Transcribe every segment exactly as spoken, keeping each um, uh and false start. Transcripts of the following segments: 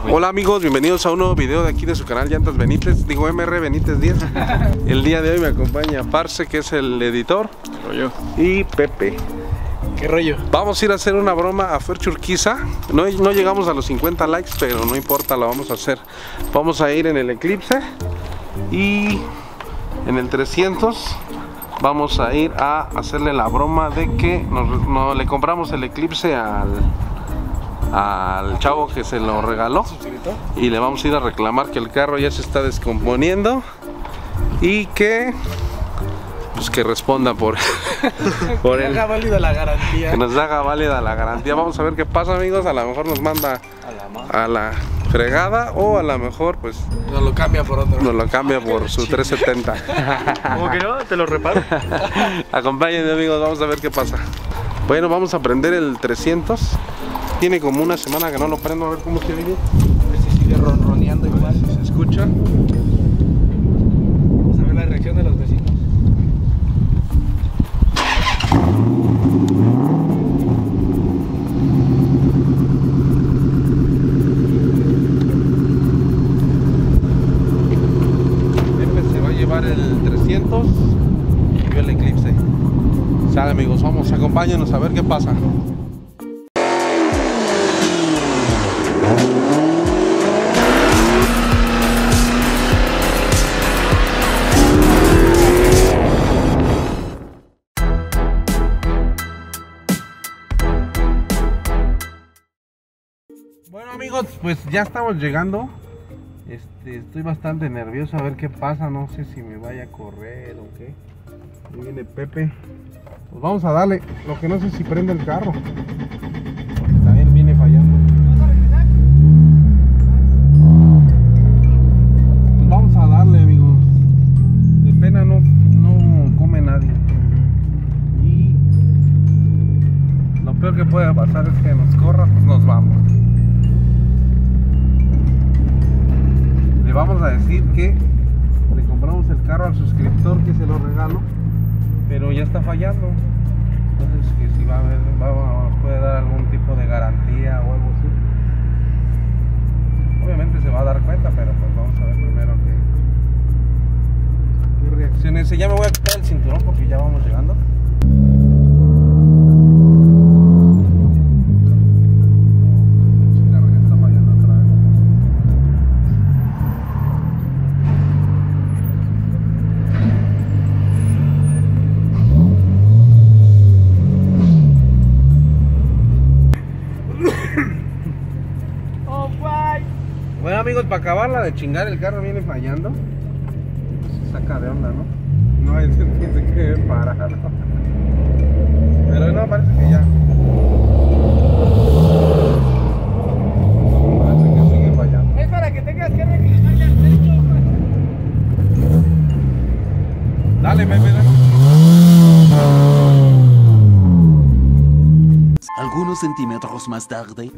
Pero hola amigos, bienvenidos a un nuevo video de aquí de su canal Llantas Benitez, digo M R Benitez diez. El día de hoy me acompaña Parce, que es el editor. ¿Qué rollo? Y Pepe. ¿Qué rollo? Vamos a ir a hacer una broma a Fer Churquiza. No, no llegamos a los cincuenta likes, pero no importa, la vamos a hacer. Vamos a ir en el Eclipse y en el trescientos vamos a ir a hacerle la broma de que nos, no, le compramos el Eclipse al, al chavo que se lo regaló, y le vamos a ir a reclamar que el carro ya se está descomponiendo y que pues que responda por, por que él, haga válida la garantía. Que nos haga válida la garantía. Vamos a ver qué pasa, amigos. A lo mejor nos manda a la, a la fregada, o a lo mejor pues nos lo cambia por otro. Nos lo cambia por su trescientos setenta. ¿Cómo que no? Te lo reparo. Acompáñenme, amigos, vamos a ver qué pasa. Bueno, vamos a prender el trescientos. Tiene como una semana que no lo prendo, a ver cómo se vive. A ver si sigue ronroneando igual. Si se escucha. Vamos a ver la reacción de los vecinos. Y el Eclipse. Sale, amigos, vamos, acompáñanos a ver qué pasa. Bueno, amigos, pues ya estamos llegando. Este, estoy bastante nervioso a ver qué pasa, no sé si me vaya a correr o qué. Ahí viene Pepe. Pues vamos a darle, lo que no sé si prende el carro. Porque también viene fallando. ¿Vas a regresar? Pues vamos a darle, amigos. De pena no, no come nadie. Y lo peor que puede pasar es que nos corra, pues nos vamos. Vamos a decir que le compramos el carro al suscriptor que se lo regaló, pero ya está fallando, entonces que si va a haber, va, nos puede dar algún tipo de garantía o algo así. Obviamente se va a dar cuenta, pero pues vamos a ver primero qué, qué reacciones. Ya me voy a quitar el cinturón porque ya vamos llegando. Bueno, amigos, para acabarla de chingar, el carro viene fallando. Se saca de onda, ¿no? No hay quien se quede parado. Pero no, parece que ya. Parece que sigue fallando. Es para que tengas que reclinar ya el techo. Dale, Pepe, dale. Algunos centímetros más tarde.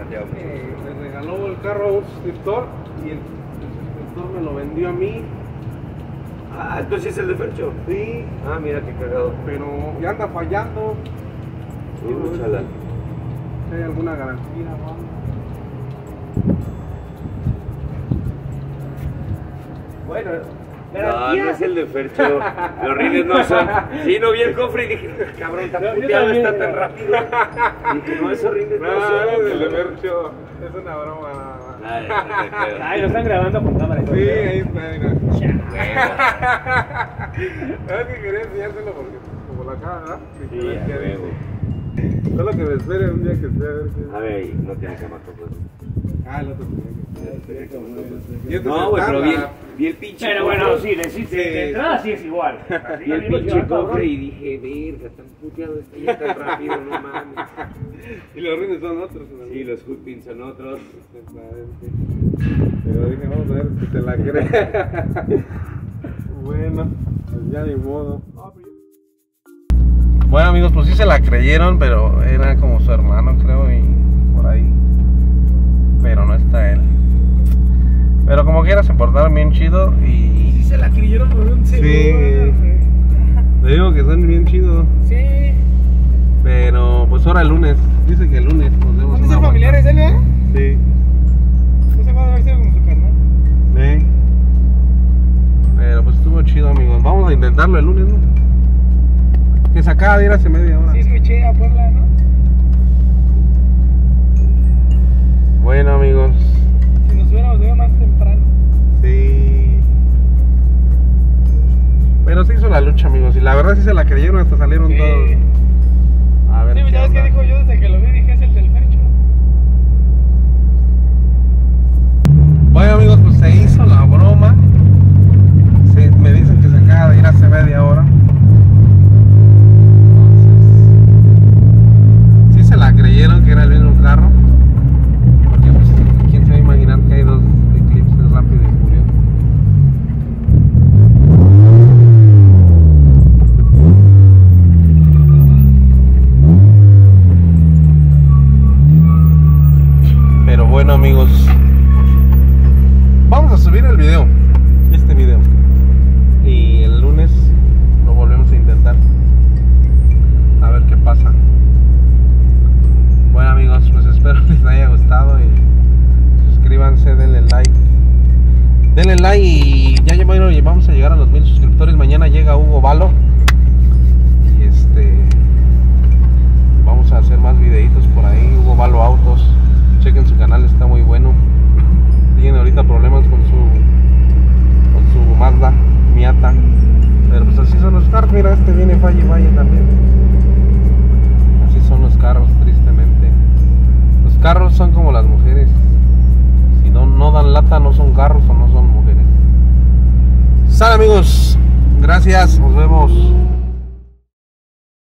Le regaló el carro a un suscriptor y el, el suscriptor me lo vendió a mí. Ah, entonces es el de Fercho. Sí. Ah, mira qué cagado. Pero ya anda fallando. Sí, no, chala. ¿Hay alguna garantía, no? Bueno, ¿garantía? No, no es el de Fercho. Los rines no son. Sí, no vi el cofre y dije, cabrón, está no, puteado, está tan rápido. Dije, no, esos rines no, no son. No, es el de Fercho. Es una broma, nada más. Ay, lo están grabando por cámara. Sí, ahí está, mira. Es que quería enseñárselo porque, como la cara, ¿verdad? Sí, sí, ya veo. Solo que me espere un día que esté a ver si... A ver, no tiene que matar, pues. Ah, el otro. No, güey, pero vi el, vi el pinche. Pero bueno, sí, de entrada sí es igual. Vi el pinche cofre y dije, verga, tan puteado está ya tan rápido, no mames. Y los rines son otros, ¿no? Sí, los hoodpins son otros. Pero dije, vamos a ver si te la crees. Bueno, pues ya ni modo. Bueno, amigos, pues sí se la creyeron, pero era como su hermano, creo, y por ahí. vieras, se portaron bien chido y... Sí, se la creyeron por un segundo. Sí. Le digo que están bien chidos. Sí. Pero pues ahora el lunes. Dice que el lunes nos vemos. ¿Van a ser familiares él, eh? Sí. No se va a verse con su carnal. Sí. Pero pues estuvo chido, amigos. Vamos a intentarlo el lunes, ¿no? Que se acaba de ir hace media hora. Sí, escuché a Puebla, ¿no? Bueno, amigos. Si nos hubiéramos ido más temprano. Sí. Pero se hizo la lucha, amigos. Y la verdad sí se la creyeron, hasta salieron sí. todos. A ver. Sí, ya ves que dijo yo desde que lo vi, dije es el del Fercho. Bueno, amigos, pues se hizo la broma. Se, me dicen que se acaba de ir hace media hora. Entonces, sí se la creyeron que era el mismo carro. Imaginar que hay dos eclipses rápido y furioso. Pero bueno, amigos, vamos a subir el video, este video, y el lunes lo volvemos a intentar, a ver qué pasa. Bueno, amigos, pues espero les haya gustado y suscríbanse, denle like, denle like y ya vamos a llegar a los mil suscriptores. Mañana llega Hugo Valo y este vamos a hacer más videitos por ahí. Hugo Valo Autos, chequen su canal, está muy bueno. Tienen ahorita problemas con su con su Mazda Miata, pero pues así son los carros. Mira, este viene falle y falle también. Así son los carros, tristemente. Los carros son como las mujeres. No, no dan lata, no son carros o no son mujeres. Sal, amigos, gracias, nos vemos.